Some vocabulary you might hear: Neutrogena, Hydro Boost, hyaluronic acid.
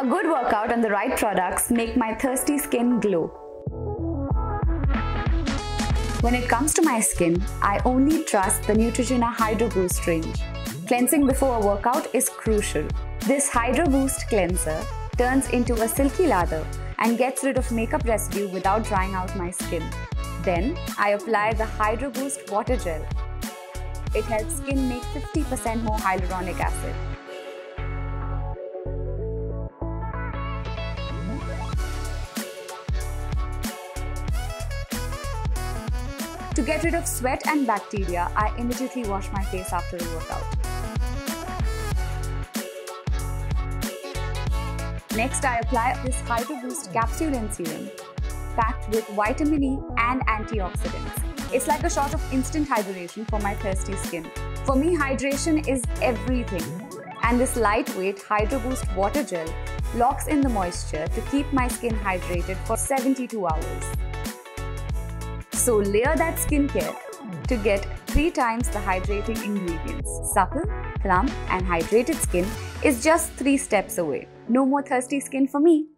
A good workout and the right products make my thirsty skin glow. When it comes to my skin, I only trust the Neutrogena Hydro Boost range. Cleansing before a workout is crucial. This Hydro Boost cleanser turns into a silky lather and gets rid of makeup residue without drying out my skin. Then, I apply the Hydro Boost water gel. It helps skin make 50% more hyaluronic acid. To get rid of sweat and bacteria, I immediately wash my face after a workout. Next, I apply this Hydro Boost capsule and serum, packed with vitamin E and antioxidants. It's like a shot of instant hydration for my thirsty skin. For me, hydration is everything. And this lightweight Hydro Boost water gel locks in the moisture to keep my skin hydrated for 72 hours. So layer that skincare to get 3 times the hydrating ingredients. Supple, plump and hydrated skin is just 3 steps away. No more thirsty skin for me.